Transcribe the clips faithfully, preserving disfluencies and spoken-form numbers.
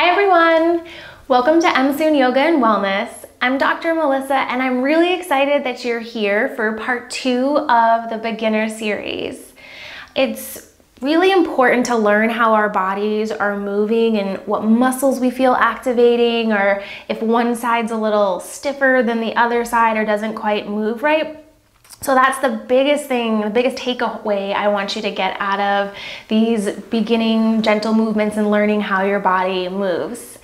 Hi everyone! Welcome to M S U N N Yoga and Wellness. I'm Doctor Melissa and I'm really excited that you're here for part two of the beginner series. It's really important to learn how our bodies are moving and what muscles we feel activating, or if one side's a little stiffer than the other side or doesn't quite move right. So that's the biggest thing, the biggest takeaway I want you to get out of these beginning gentle movements and learning how your body moves.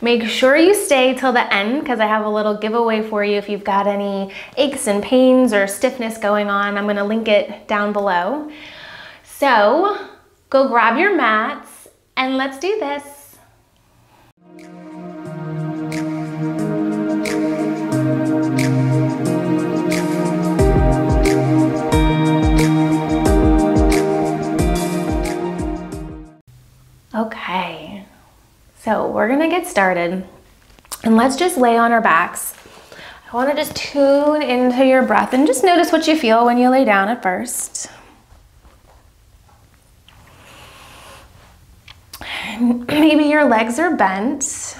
Make sure you stay till the end because I have a little giveaway for you if you've got any aches and pains or stiffness going on. I'm going to link it down below. So go grab your mats and let's do this. Okay, so we're gonna get started and let's just lay on our backs. I wanna just tune into your breath and just notice what you feel when you lay down at first. Maybe your legs are bent.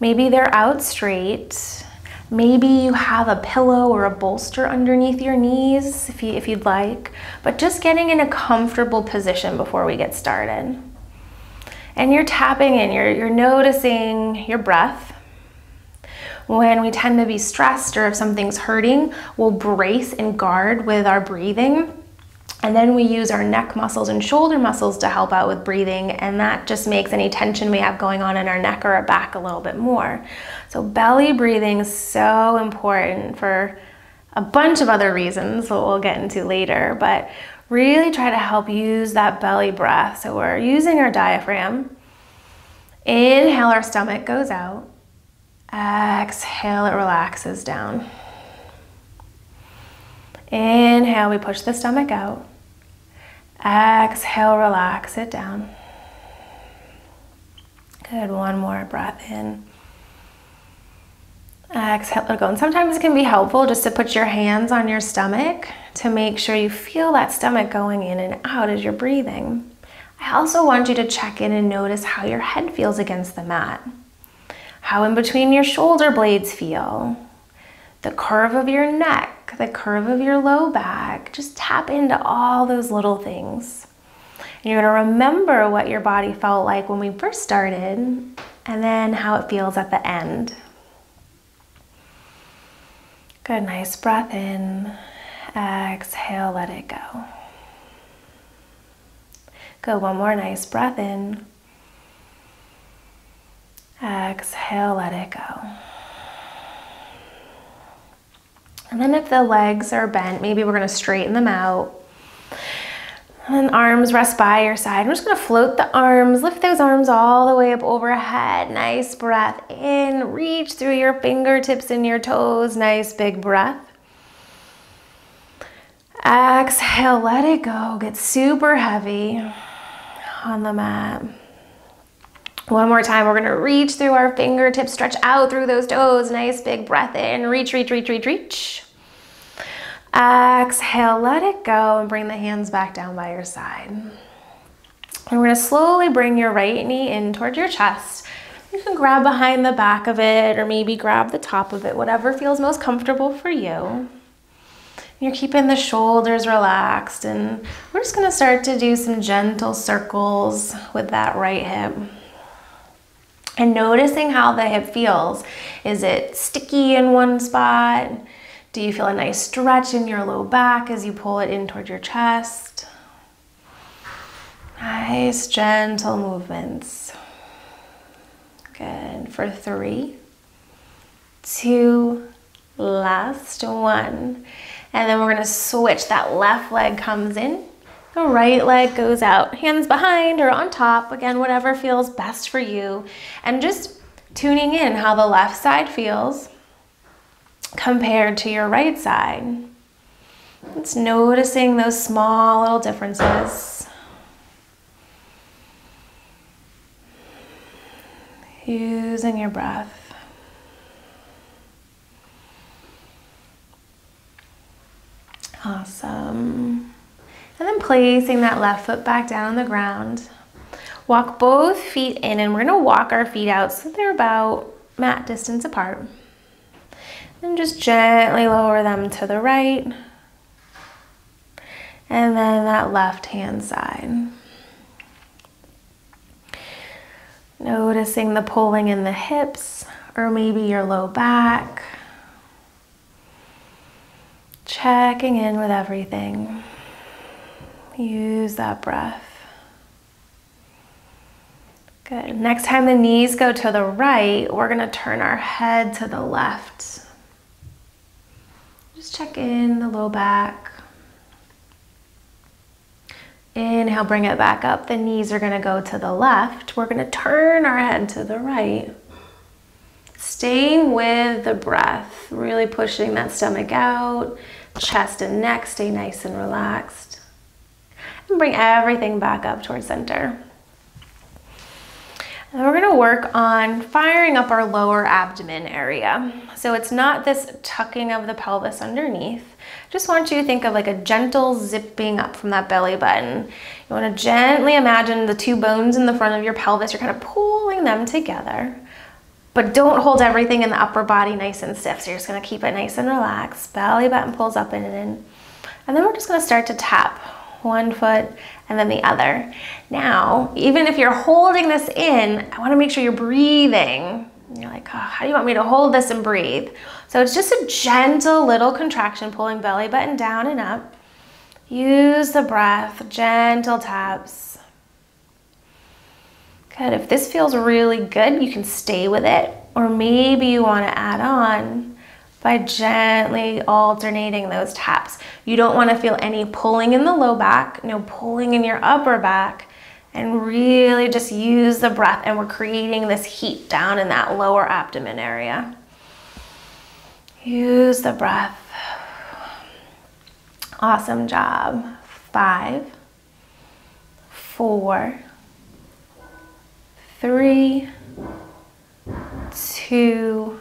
Maybe they're out straight. Maybe you have a pillow or a bolster underneath your knees if you, if you'd like, but just getting in a comfortable position before we get started. And you're tapping in, you're, you're noticing your breath. When we tend to be stressed or if something's hurting, we'll brace and guard with our breathing. And then we use our neck muscles and shoulder muscles to help out with breathing. And that just makes any tension we have going on in our neck or our back a little bit more. So belly breathing is so important for a bunch of other reasons that we'll get into later, but really try to help use that belly breath. So we're using our diaphragm. Inhale, our stomach goes out. Exhale, it relaxes down. Inhale, we push the stomach out. Exhale, relax it down. Good, one more breath in. Exhale, let it go. And sometimes it can be helpful just to put your hands on your stomach to make sure you feel that stomach going in and out as you're breathing. I also want you to check in and notice how your head feels against the mat, how in between your shoulder blades feel, the curve of your neck, the curve of your low back. Just tap into all those little things. And you're gonna remember what your body felt like when we first started and then how it feels at the end. Good, nice breath in. Exhale, let it go. Good, one more nice breath in. Exhale, let it go. And then if the legs are bent, maybe we're gonna straighten them out. And then arms rest by your side. I'm just gonna float the arms, lift those arms all the way up overhead. Nice breath in, reach through your fingertips and your toes. Nice big breath. Exhale, let it go. Get super heavy on the mat. One more time, we're gonna reach through our fingertips, stretch out through those toes. Nice big breath in, reach, reach, reach, reach, reach. Exhale, let it go and bring the hands back down by your side. And we're gonna slowly bring your right knee in towards your chest. You can grab behind the back of it or maybe grab the top of it, whatever feels most comfortable for you. You're keeping the shoulders relaxed and we're just gonna start to do some gentle circles with that right hip. And noticing how the hip feels. Is it sticky in one spot? Do you feel a nice stretch in your low back as you pull it in toward your chest? Nice, gentle movements. Good, for three, two, last one. And then we're gonna switch. That left leg comes in, the right leg goes out. Hands behind or on top, again, whatever feels best for you. And just tuning in how the left side feels compared to your right side. It's noticing those small little differences. Using your breath. Awesome. And then placing that left foot back down on the ground. Walk both feet in, and we're gonna walk our feet out so they're about mat distance apart. And just gently lower them to the right. And then that left-hand side. Noticing the pulling in the hips, or maybe your low back. Checking in with everything. Use that breath. Good. Next time the knees go to the right, we're gonna turn our head to the left. Just check in the low back. Inhale, bring it back up. The knees are gonna go to the left. We're gonna turn our head to the right. Staying with the breath, really pushing that stomach out, chest and neck, stay nice and relaxed. And bring everything back up towards center. And we're gonna work on firing up our lower abdomen area. So it's not this tucking of the pelvis underneath. Just want you to think of like a gentle zipping up from that belly button. You wanna gently imagine the two bones in the front of your pelvis, you're kind of pulling them together, but don't hold everything in the upper body nice and stiff. So you're just gonna keep it nice and relaxed. Belly button pulls up and in. And then we're just gonna start to tap one foot and then the other. Now, even if you're holding this in, I wanna make sure you're breathing. You're like, oh, how do you want me to hold this and breathe? So it's just a gentle little contraction, pulling belly button down and up. Use the breath, gentle taps. Good, if this feels really good, you can stay with it, or maybe you wanna add on by gently alternating those taps. You don't wanna feel any pulling in the low back, no pulling in your upper back, and really just use the breath, and we're creating this heat down in that lower abdomen area. Use the breath. Awesome job. Five, four, three, two,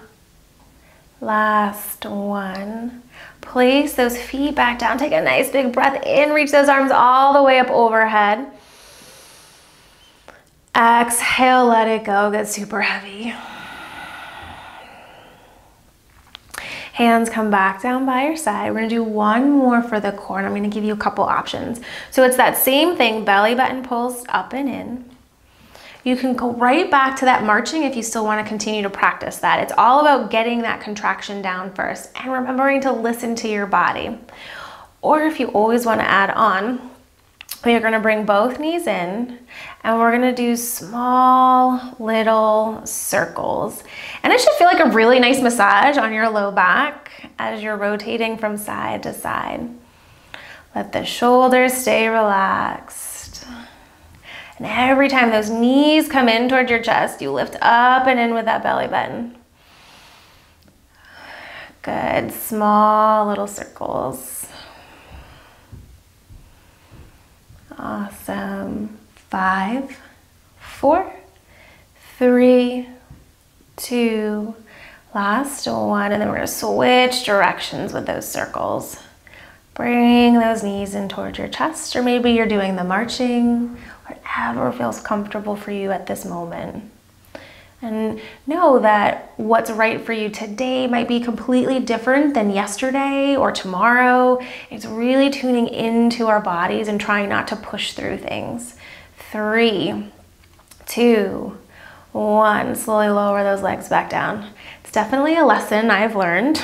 last one. Place those feet back down. Take a nice big breath in, reach those arms all the way up overhead. Exhale, let it go, get super heavy. Hands come back down by your side. We're gonna do one more for the core, and I'm gonna give you a couple options. So it's that same thing, belly button pulls up and in. You can go right back to that marching if you still wanna continue to practice that. It's all about getting that contraction down first and remembering to listen to your body. Or if you always wanna add on, we are gonna bring both knees in, and we're gonna do small little circles. And it should feel like a really nice massage on your low back as you're rotating from side to side. Let the shoulders stay relaxed. And every time those knees come in toward your chest, you lift up and in with that belly button. Good, small little circles. Awesome. Five, four, three, two, last one. And then we're going to switch directions with those circles. Bring those knees in towards your chest, or maybe you're doing the marching, whatever feels comfortable for you at this moment. And know that what's right for you today might be completely different than yesterday or tomorrow. It's really tuning into our bodies and trying not to push through things. Three, two, one. Slowly lower those legs back down. It's definitely a lesson I've learned.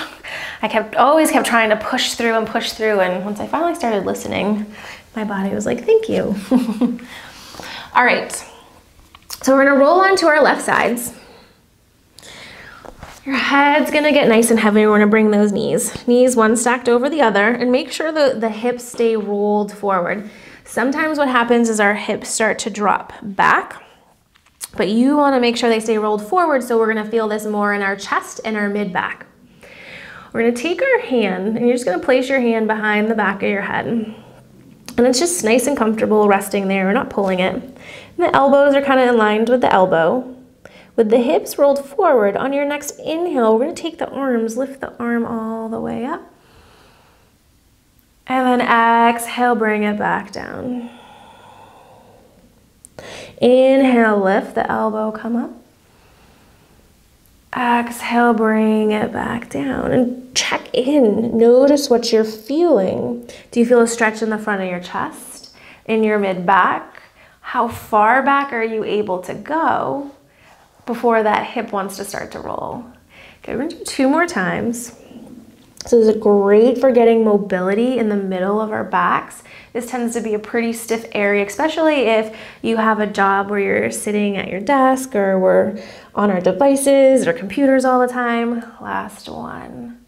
I kept always kept trying to push through and push through, and once I finally started listening, my body was like, thank you. All right. So we're gonna roll onto our left sides. Your head's gonna get nice and heavy. We're gonna bring those knees. Knees one stacked over the other, and make sure the, the hips stay rolled forward. Sometimes what happens is our hips start to drop back, but you wanna make sure they stay rolled forward, so we're gonna feel this more in our chest and our mid back. We're gonna take our hand, and you're just gonna place your hand behind the back of your head. And it's just nice and comfortable resting there. We're not pulling it. And the elbows are kind of aligned with the elbow. With the hips rolled forward, on your next inhale, we're gonna take the arms, lift the arm all the way up. And then exhale, bring it back down. Inhale, lift the elbow, come up. Exhale, bring it back down and check in. Notice what you're feeling. Do you feel a stretch in the front of your chest, in your mid-back? How far back are you able to go before that hip wants to start to roll? Okay, we're gonna do two more times. So this is great for getting mobility in the middle of our backs. This tends to be a pretty stiff area, especially if you have a job where you're sitting at your desk or we're on our devices or computers all the time. Last one.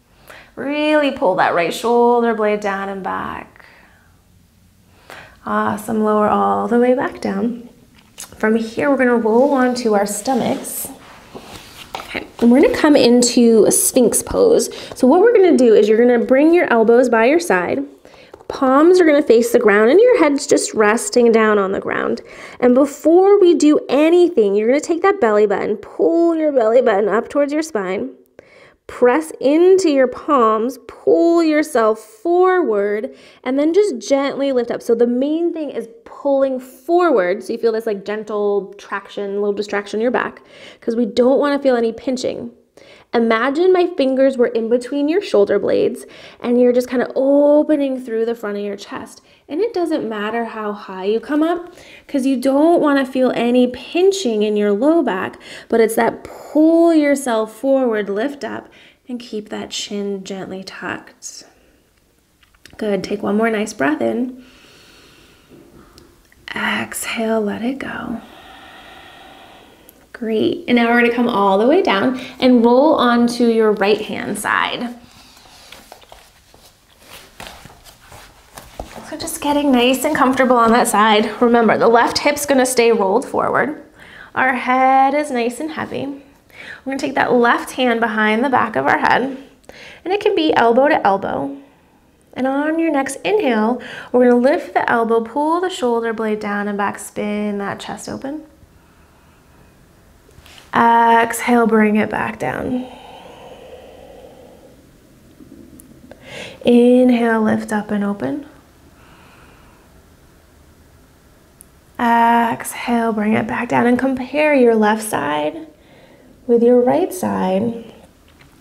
Really pull that right shoulder blade down and back. Awesome, lower all the way back down. From here, we're gonna roll onto our stomachs. Okay, and we're gonna come into a Sphinx pose. So what we're gonna do is you're gonna bring your elbows by your side, palms are gonna face the ground, and your head's just resting down on the ground. And before we do anything, you're gonna take that belly button, pull your belly button up towards your spine, press into your palms, pull yourself forward, and then just gently lift up. So the main thing is pulling forward, so you feel this like gentle traction, little distraction in your back, because we don't want to feel any pinching. Imagine my fingers were in between your shoulder blades and you're just kind of opening through the front of your chest. And it doesn't matter how high you come up, because you don't want to feel any pinching in your low back, but it's that pull yourself forward, lift up, and keep that chin gently tucked. Good. Take one more nice breath in. Exhale, let it go. Great, and now we're gonna come all the way down and roll onto your right hand side. So just getting nice and comfortable on that side. Remember, the left hip's gonna stay rolled forward. Our head is nice and heavy. We're gonna take that left hand behind the back of our head, and it can be elbow to elbow. And on your next inhale, we're gonna lift the elbow, pull the shoulder blade down and back, spin that chest open. Exhale, bring it back down. Inhale, lift up and open. Exhale, bring it back down, and compare your left side with your right side.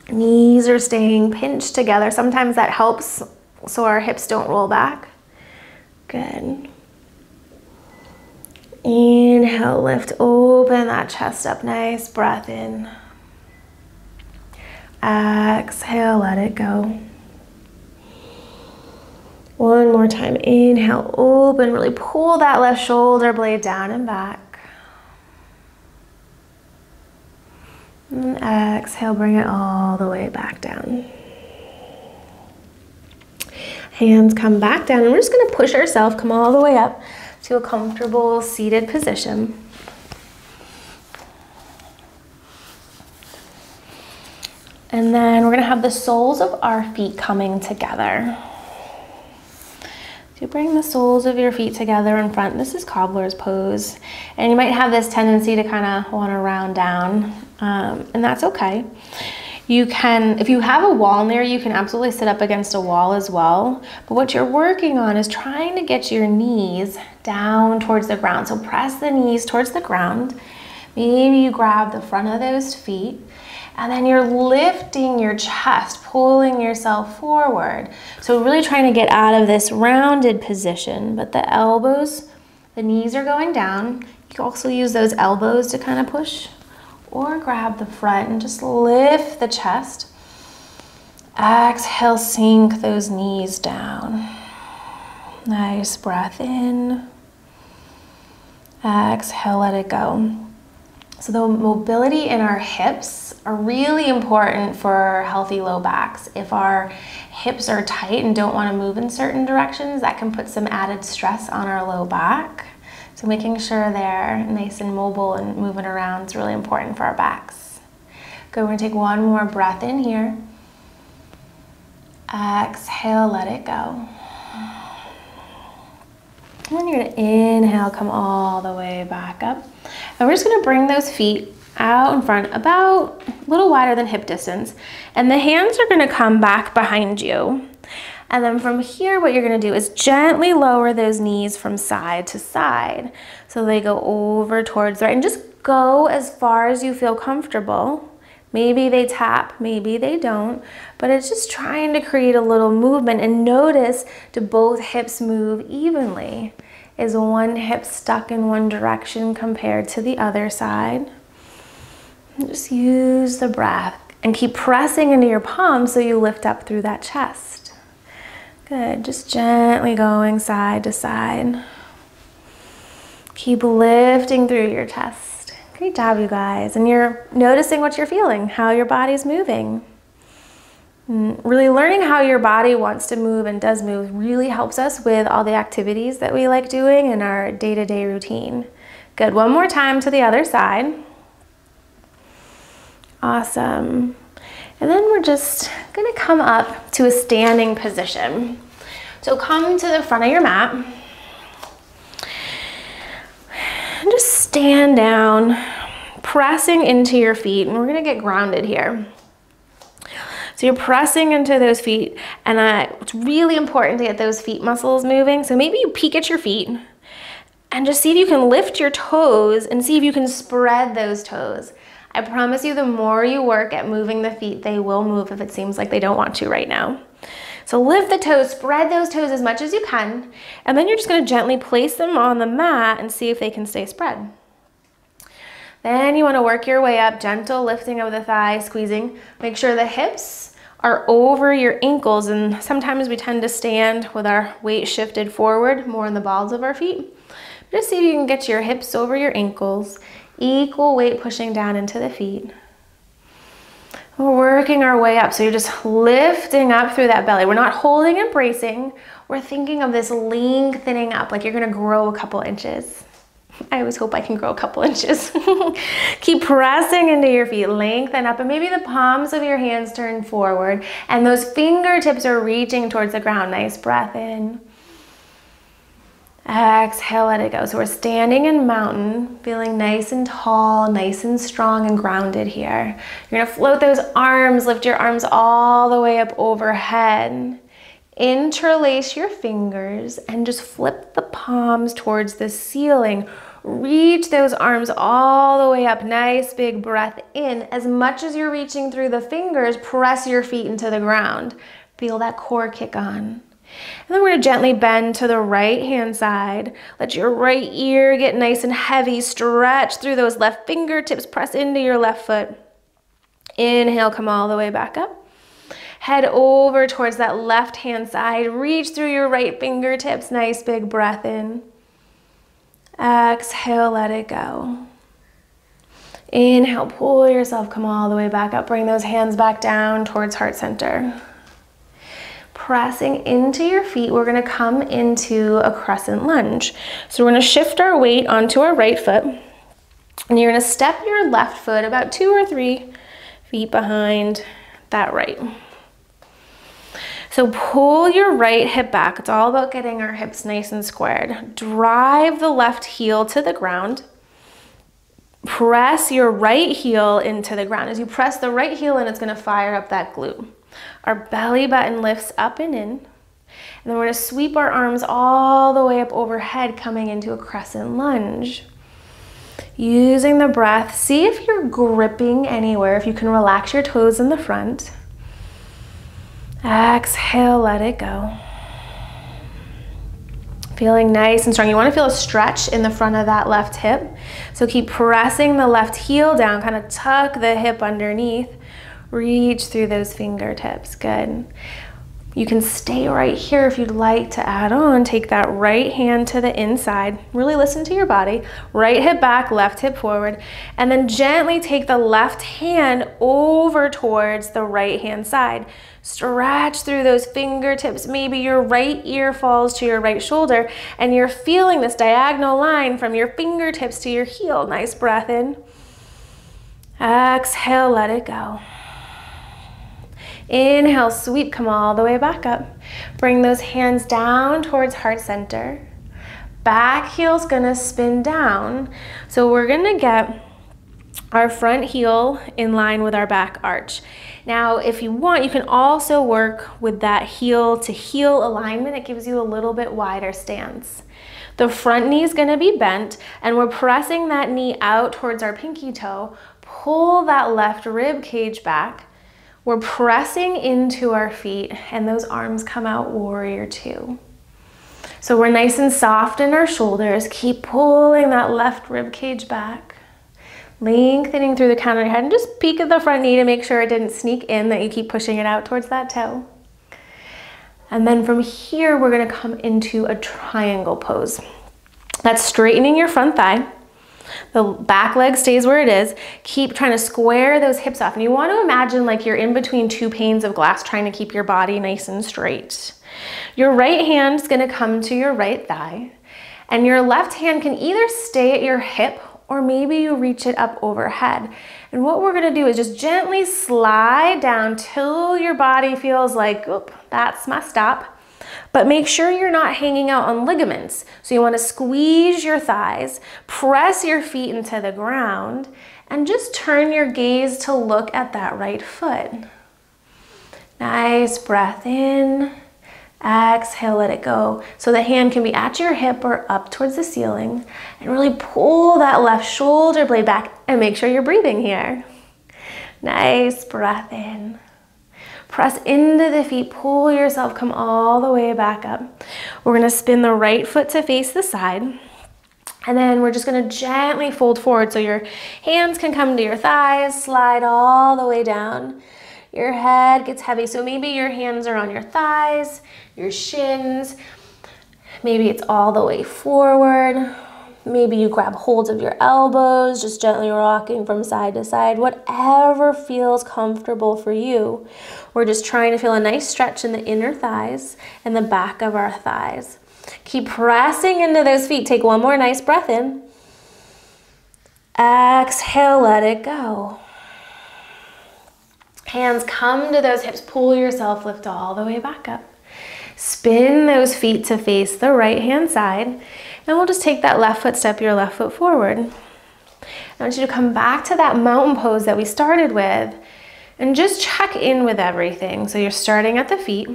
Knees are staying pinched together. Sometimes that helps so our hips don't roll back. Good. Inhale, lift, open that chest up, nice breath in. Exhale, let it go. One more time, inhale, open, really pull that left shoulder blade down and back. And exhale, bring it all the way back down. Hands come back down, and we're just gonna push ourselves, come all the way up to a comfortable seated position. And then we're gonna have the soles of our feet coming together. So bring the soles of your feet together in front. This is cobbler's pose. And you might have this tendency to kind of wanna round down, um, and that's okay. You can, if you have a wall near you, you can absolutely sit up against a wall as well. But what you're working on is trying to get your knees down towards the ground. So press the knees towards the ground. Maybe you grab the front of those feet, and then you're lifting your chest, pulling yourself forward. So really trying to get out of this rounded position, but the elbows, the knees are going down. You can also use those elbows to kind of push, or grab the front and just lift the chest. Exhale, sink those knees down. Nice breath in. Exhale, let it go. So the mobility in our hips are really important for healthy low backs. If our hips are tight and don't want to move in certain directions, that can put some added stress on our low back. So making sure they're nice and mobile and moving around is really important for our backs. Good, we're gonna take one more breath in here. Exhale, let it go. And then you're gonna inhale, come all the way back up. And we're just gonna bring those feet out in front, about a little wider than hip distance. And the hands are gonna come back behind you. And then from here, what you're gonna do is gently lower those knees from side to side. So they go over towards the right, and just go as far as you feel comfortable. Maybe they tap, maybe they don't, but it's just trying to create a little movement, and notice do both hips move evenly? Is one hip stuck in one direction compared to the other side? And just use the breath and keep pressing into your palms so you lift up through that chest. Good, just gently going side to side. Keep lifting through your chest. Great job, you guys. And you're noticing what you're feeling, how your body's moving. And really learning how your body wants to move and does move really helps us with all the activities that we like doing in our day-to-day routine. Good, one more time to the other side. Awesome. And then we're just gonna come up to a standing position. So come to the front of your mat. And just stand down, pressing into your feet, and we're gonna get grounded here. So you're pressing into those feet, and uh, it's really important to get those feet muscles moving. So maybe you peek at your feet, and just see if you can lift your toes, and see if you can spread those toes. I promise you, the more you work at moving the feet, they will move if it seems like they don't want to right now. So lift the toes, spread those toes as much as you can, and then you're just gonna gently place them on the mat and see if they can stay spread. Then you wanna work your way up, gentle lifting of the thigh, squeezing. Make sure the hips are over your ankles, and sometimes we tend to stand with our weight shifted forward, more in the balls of our feet. Just see if you can get your hips over your ankles, equal weight pushing down into the feet. We're working our way up, so you're just lifting up through that belly. We're not holding and bracing. We're thinking of this lengthening up, like you're gonna grow a couple inches. I always hope I can grow a couple inches. Keep pressing into your feet, lengthen up, and maybe the palms of your hands turn forward, and those fingertips are reaching towards the ground. Nice breath in. Exhale, let it go. So we're standing in mountain, feeling nice and tall, nice and strong and grounded here. You're gonna float those arms, lift your arms all the way up overhead. Interlace your fingers and just flip the palms towards the ceiling. Reach those arms all the way up. Nice big breath in. As much as you're reaching through the fingers, press your feet into the ground. Feel that core kick on. And then we're gonna gently bend to the right hand side. Let your right ear get nice and heavy. Stretch through those left fingertips. Press into your left foot. Inhale, come all the way back up. Head over towards that left hand side. Reach through your right fingertips. Nice big breath in. Exhale, let it go. Inhale, pull yourself, come all the way back up. Bring those hands back down towards heart center. Pressing into your feet, we're gonna come into a crescent lunge. So we're gonna shift our weight onto our right foot, and you're gonna step your left foot about two or three feet behind that right. So pull your right hip back. It's all about getting our hips nice and squared. Drive the left heel to the ground. Press your right heel into the ground. As you press the right heel in, it's gonna fire up that glute. Our belly button lifts up and in, and then we're going to sweep our arms all the way up overhead, coming into a crescent lunge. Using the breath, see if you're gripping anywhere, if you can relax your toes in the front. Exhale, let it go. Feeling nice and strong. You want to feel a stretch in the front of that left hip, so keep pressing the left heel down, kind of tuck the hip underneath. Reach through those fingertips. Good. You can stay right here if you'd like to add on. Take that right hand to the inside. Really listen to your body. Right hip back, left hip forward. And then gently take the left hand over towards the right hand side. Stretch through those fingertips. Maybe your right ear falls to your right shoulder, and you're feeling this diagonal line from your fingertips to your heel. Nice breath in. Exhale, let it go. Inhale, sweep, come all the way back up. Bring those hands down towards heart center. Back heel's gonna spin down. So we're gonna get our front heel in line with our back arch. Now, if you want, you can also work with that heel to heel alignment. It gives you a little bit wider stance. The front knee is gonna be bent, and we're pressing that knee out towards our pinky toe. Pull that left rib cage back. We're pressing into our feet, and those arms come out warrior two. So we're nice and soft in our shoulders. Keep pulling that left rib cage back. Lengthening through the crown of your head, and just peek at the front knee to make sure it didn't sneak in, that you keep pushing it out towards that toe. And then from here, we're gonna come into a triangle pose. That's straightening your front thigh. The back leg stays where it is. Keep trying to square those hips off. And you want to imagine like you're in between two panes of glass, trying to keep your body nice and straight. Your right hand's gonna come to your right thigh, and your left hand can either stay at your hip, or maybe you reach it up overhead. And what we're gonna do is just gently slide down till your body feels like, oop, that's my stop. But make sure you're not hanging out on ligaments. So you wanna squeeze your thighs, press your feet into the ground, and just turn your gaze to look at that right foot. Nice breath in, exhale, let it go. So the hand can be at your hip or up towards the ceiling, and really pull that left shoulder blade back and make sure you're breathing here. Nice breath in. Press into the feet, pull yourself, come all the way back up. We're gonna spin the right foot to face the side, and then we're just gonna gently fold forward so your hands can come to your thighs, slide all the way down. Your head gets heavy, so maybe your hands are on your thighs, your shins, maybe it's all the way forward. Maybe you grab hold of your elbows, just gently rocking from side to side, whatever feels comfortable for you. We're just trying to feel a nice stretch in the inner thighs and the back of our thighs. Keep pressing into those feet. Take one more nice breath in. Exhale, let it go. Hands come to those hips, pull yourself, lift all the way back up. Spin those feet to face the right hand side, and we'll just take that left foot, step your left foot forward. I want you to come back to that mountain pose that we started with, and just check in with everything. So you're starting at the feet,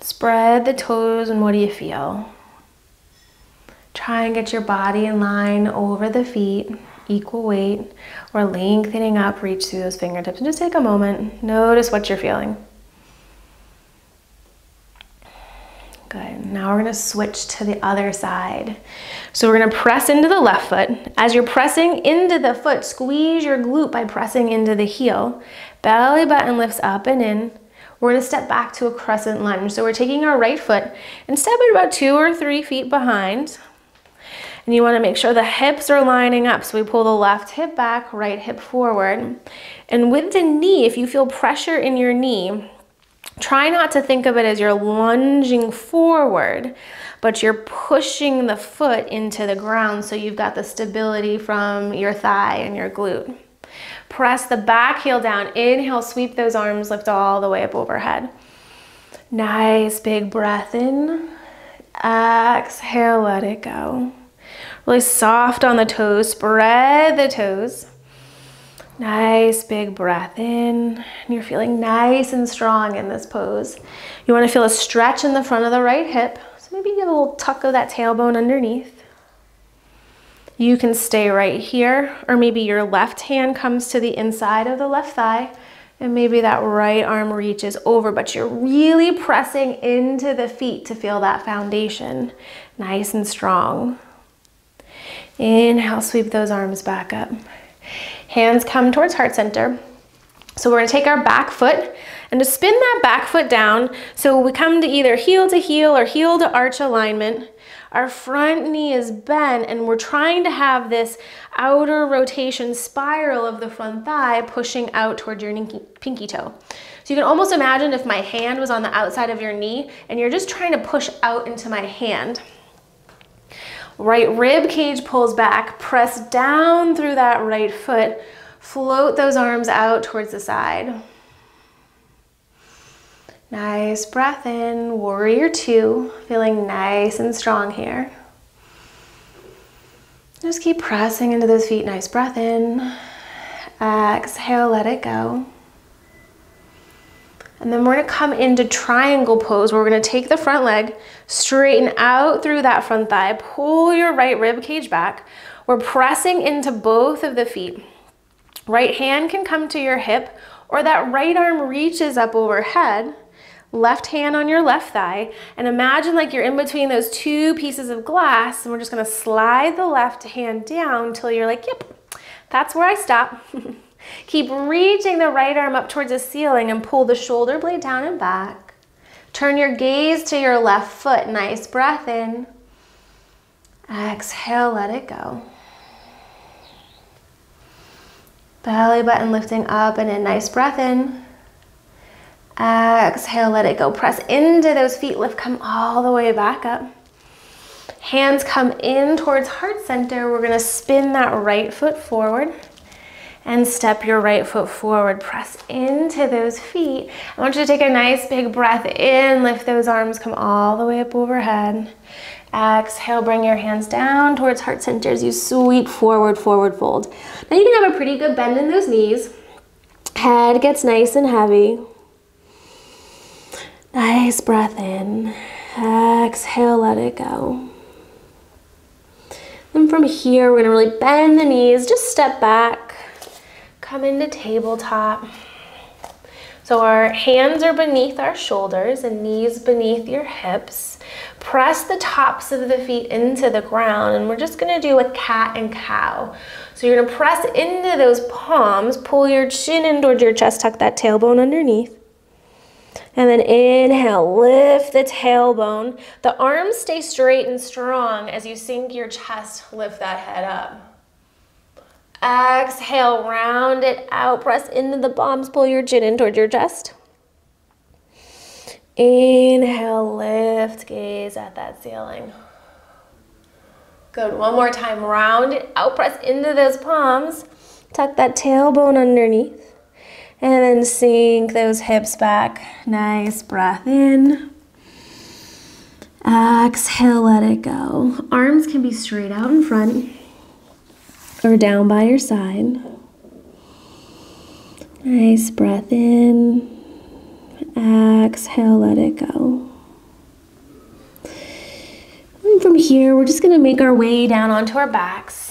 spread the toes, and what do you feel? Try and get your body in line over the feet, equal weight, or lengthening up, reach through those fingertips, and just take a moment, notice what you're feeling. Good, now we're gonna switch to the other side. So we're gonna press into the left foot. As you're pressing into the foot, squeeze your glute by pressing into the heel. Belly button lifts up and in. We're gonna step back to a crescent lunge. So we're taking our right foot and step it about two or three feet behind. And you wanna make sure the hips are lining up. So we pull the left hip back, right hip forward. And with the knee, if you feel pressure in your knee, try not to think of it as you're lunging forward, but you're pushing the foot into the ground, so you've got the stability from your thigh and your glute. Press the back heel down. Inhale, sweep those arms, lift all the way up overhead. Nice big breath in. Exhale, let it go. Really soft on the toes, spread the toes. Nice big breath in, and you're feeling nice and strong in this pose. You want to feel a stretch in the front of the right hip, so maybe give a little tuck of that tailbone underneath. You can stay right here, or maybe your left hand comes to the inside of the left thigh, and maybe that right arm reaches over, but you're really pressing into the feet to feel that foundation, nice and strong. Inhale, sweep those arms back up. Hands come towards heart center. So we're gonna take our back foot and just spin that back foot down. So we come to either heel to heel or heel to arch alignment. Our front knee is bent, and we're trying to have this outer rotation spiral of the front thigh pushing out toward your pinky toe. So you can almost imagine if my hand was on the outside of your knee, and you're just trying to push out into my hand. Right rib cage pulls back, press down through that right foot, float those arms out towards the side. Nice breath in, warrior two, feeling nice and strong here. Just keep pressing into those feet. Nice breath in. Exhale, let it go. And then we're gonna come into triangle pose where we're gonna take the front leg, straighten out through that front thigh, pull your right rib cage back. We're pressing into both of the feet. Right hand can come to your hip or that right arm reaches up overhead, left hand on your left thigh, and imagine like you're in between those two pieces of glass, and we're just gonna slide the left hand down till you're like, yep, that's where I stop. Keep reaching the right arm up towards the ceiling and pull the shoulder blade down and back. Turn your gaze to your left foot. Nice breath in. Exhale, let it go. Belly button lifting up and in. Nice breath in. Exhale, let it go. Press into those feet. Lift, come all the way back up. Hands come in towards heart center. We're gonna spin that right foot forward and step your right foot forward. Press into those feet. I want you to take a nice big breath in, lift those arms, come all the way up overhead. Exhale, bring your hands down towards heart center as you sweep forward, forward fold. Now you can have a pretty good bend in those knees. Head gets nice and heavy. Nice breath in. Exhale, let it go. Then from here, we're gonna really bend the knees, just step back. Come into tabletop. So our hands are beneath our shoulders and knees beneath your hips. Press the tops of the feet into the ground, and we're just gonna do a cat and cow. So you're gonna press into those palms, pull your chin in towards your chest, tuck that tailbone underneath. And then inhale, lift the tailbone. The arms stay straight and strong as you sink your chest, lift that head up. Exhale, round it out, press into the palms, pull your chin in towards your chest. Inhale, lift, gaze at that ceiling. Good, one more time, round it out, press into those palms, tuck that tailbone underneath, and then sink those hips back. Nice breath in. Exhale, let it go. Arms can be straight out in front or down by your side. Nice breath in. Exhale, let it go. And from here, we're just gonna make our way down onto our backs.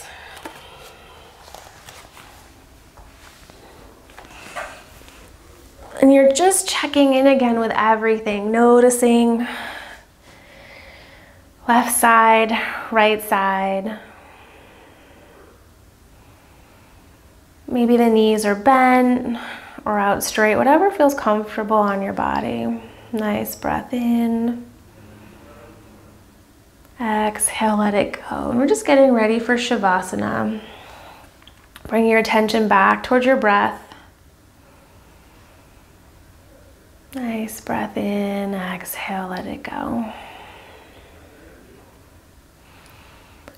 And you're just checking in again with everything, noticing left side, right side. Maybe the knees are bent or out straight, whatever feels comfortable on your body. Nice breath in. Exhale, let it go. And we're just getting ready for Shavasana. Bring your attention back towards your breath. Nice breath in. Exhale, let it go.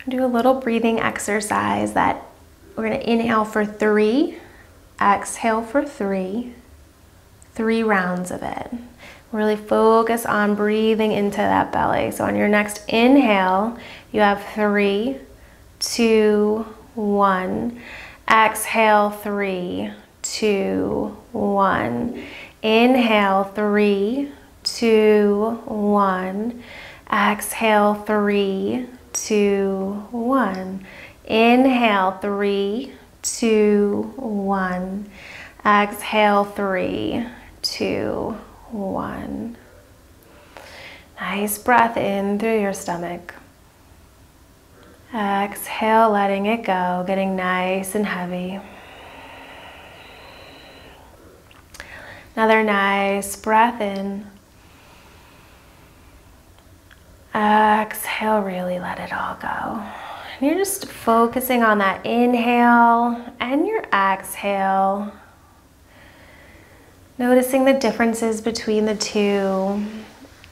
Do a little breathing exercise that we're gonna inhale for three, exhale for three, three rounds of it. Really focus on breathing into that belly. So on your next inhale, you have three, two, one. Exhale, three, two, one. Inhale, three, two, one. Exhale, three, two, one. Inhale, three, two, one. Exhale, three, two, one. Nice breath in through your stomach. Exhale, letting it go, getting nice and heavy. Another nice breath in. Exhale, really let it all go. You're just focusing on that inhale and your exhale. Noticing the differences between the two.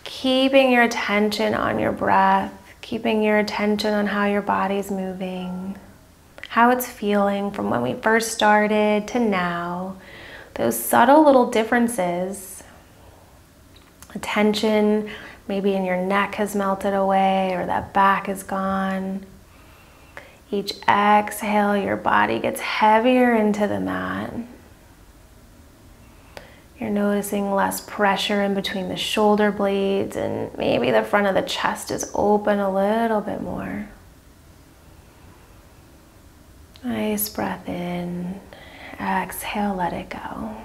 Keeping your attention on your breath. Keeping your attention on how your body's moving. How it's feeling from when we first started to now. Those subtle little differences. Attention, maybe in your neck has melted away or that back is gone. Each exhale, your body gets heavier into the mat. You're noticing less pressure in between the shoulder blades, and maybe the front of the chest is open a little bit more. Nice breath in. Exhale, let it go.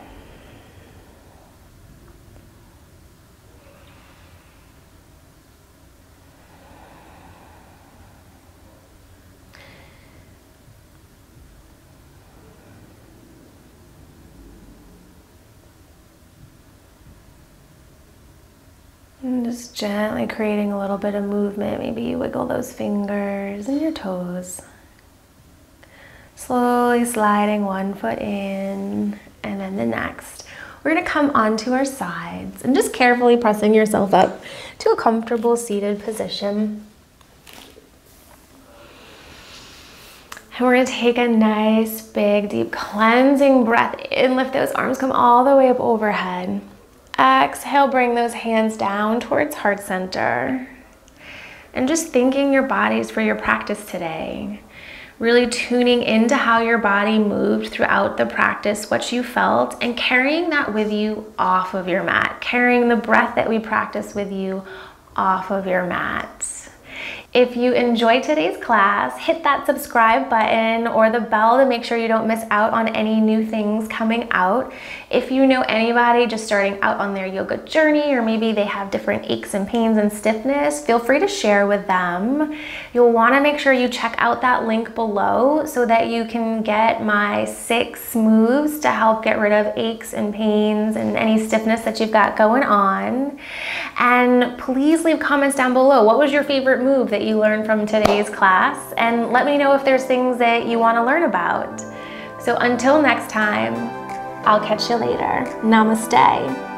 And just gently creating a little bit of movement. Maybe you wiggle those fingers and your toes. Slowly sliding one foot in and then the next. We're gonna come onto our sides and just carefully pressing yourself up to a comfortable seated position. And we're gonna take a nice, big, deep cleansing breath in. Lift those arms, come all the way up overhead. Exhale, bring those hands down towards heart center. And just thanking your bodies for your practice today. Really tuning into how your body moved throughout the practice, what you felt, and carrying that with you off of your mat. Carrying the breath that we practice with you off of your mat. If you enjoyed today's class, hit that subscribe button or the bell to make sure you don't miss out on any new things coming out. If you know anybody just starting out on their yoga journey, or maybe they have different aches and pains and stiffness, feel free to share with them. You'll want to make sure you check out that link below so that you can get my six moves to help get rid of aches and pains and any stiffness that you've got going on. And please leave comments down below. What was your favorite move that you learned from today's class, and let me know if there's things that you want to learn about. So until next time, I'll catch you later. Namaste.